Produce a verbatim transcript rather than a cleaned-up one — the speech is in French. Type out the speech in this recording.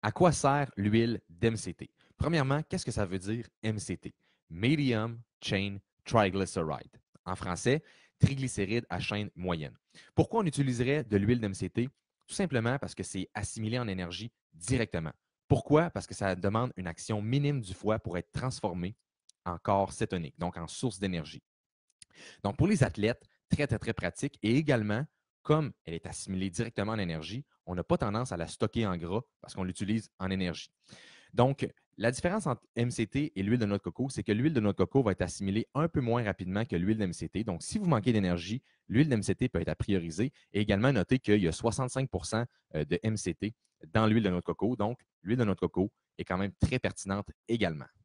À quoi sert l'huile d'M C T? Premièrement, qu'est-ce que ça veut dire M C T? Medium Chain Triglyceride. En français, triglycéride à chaîne moyenne. Pourquoi on utiliserait de l'huile d'M C T? Tout simplement parce que c'est assimilé en énergie directement. Pourquoi? Parce que ça demande une action minime du foie pour être transformé en corps cétonique, donc en source d'énergie. Donc, pour les athlètes, très, très, très pratique. Et également, comme elle est assimilée directement en énergie, on n'a pas tendance à la stocker en gras parce qu'on l'utilise en énergie. Donc, la différence entre M C T et l'huile de noix de coco, c'est que l'huile de noix de coco va être assimilée un peu moins rapidement que l'huile d'M C T. Donc, si vous manquez d'énergie, l'huile d'M C T peut être à prioriser. Et également, notez qu'il y a soixante-cinq pour cent de M C T dans l'huile de noix de coco. Donc, l'huile de noix de coco est quand même très pertinente également.